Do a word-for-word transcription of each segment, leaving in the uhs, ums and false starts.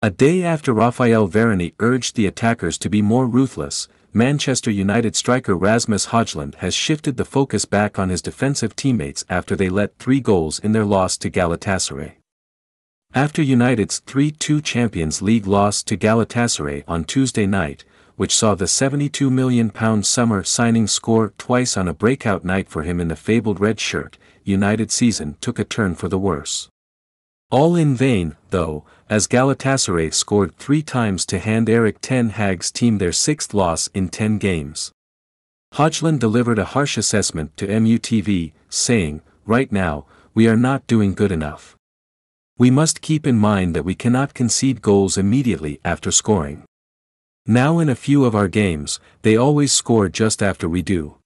A day after Raphael Varane urged the attackers to be more ruthless, Manchester United striker Rasmus Højlund has shifted the focus back on his defensive teammates after they let three goals in their loss to Galatasaray. After United's three two Champions League loss to Galatasaray on Tuesday night, which saw the seventy-two million pound summer signing score twice on a breakout night for him in the fabled red shirt, United's season took a turn for the worse. All in vain, though, as Galatasaray scored three times to hand Eric Ten Hag's team their sixth loss in ten games. Højlund delivered a harsh assessment to M U T V, saying, "Right now, we are not doing good enough. We must keep in mind that we cannot concede goals immediately after scoring. Now in a few of our games, they always score just after we do.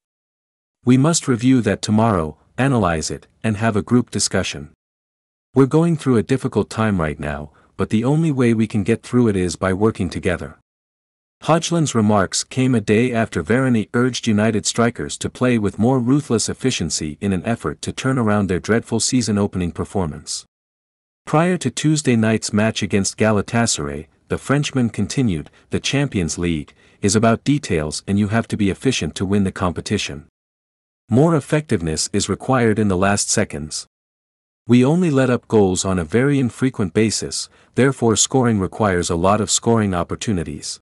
We must review that tomorrow, analyze it, and have a group discussion. We're going through a difficult time right now, but the only way we can get through it is by working together." Højlund's remarks came a day after Varane urged United strikers to play with more ruthless efficiency in an effort to turn around their dreadful season-opening performance. Prior to Tuesday night's match against Galatasaray, the Frenchman continued, "The Champions League is about details and you have to be efficient to win the competition. More effectiveness is required in the last seconds. We only let up goals on a very infrequent basis, therefore scoring requires a lot of scoring opportunities.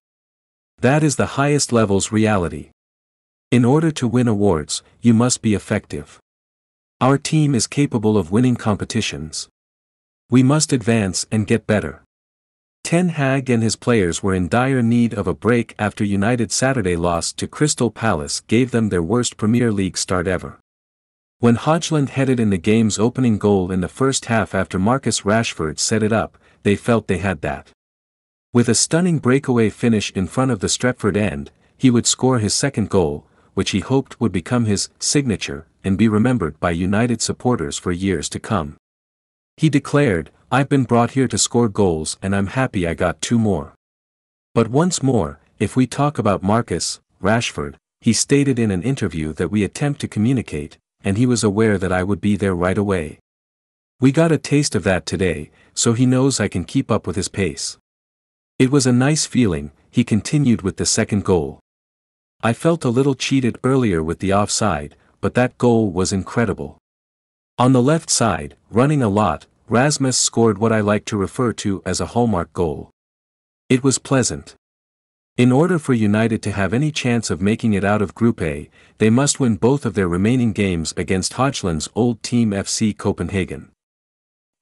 That is the highest level's reality. In order to win awards, you must be effective. Our team is capable of winning competitions. We must advance and get better." Ten Hag and his players were in dire need of a break after United's Saturday loss to Crystal Palace gave them their worst Premier League start ever. When Højlund headed in the game's opening goal in the first half after Marcus Rashford set it up, they felt they had that. With a stunning breakaway finish in front of the Stretford end, he would score his second goal, which he hoped would become his signature and be remembered by United supporters for years to come. He declared, "I've been brought here to score goals and I'm happy I got two more. But once more, if we talk about Marcus Rashford," he stated in an interview, "that we attempt to communicate, and he was aware that I would be there right away. We got a taste of that today, so he knows I can keep up with his pace. It was a nice feeling," he continued with the second goal. "I felt a little cheated earlier with the offside, but that goal was incredible. On the left side, running a lot, Rasmus scored what I like to refer to as a hallmark goal. It was pleasant. In order for United to have any chance of making it out of Group A, they must win both of their remaining games against Højlund's old team F C Copenhagen.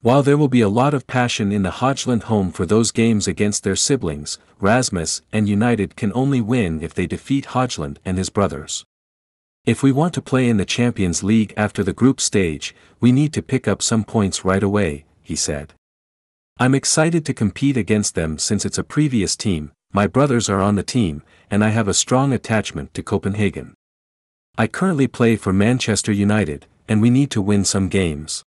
While there will be a lot of passion in the Højlund home for those games against their siblings, Rasmus and United can only win if they defeat Højlund and his brothers. If we want to play in the Champions League after the group stage, we need to pick up some points right away," he said. "I'm excited to compete against them since it's a previous team. My brothers are on the team, and I have a strong attachment to Copenhagen. I currently play for Manchester United, and we need to win some games.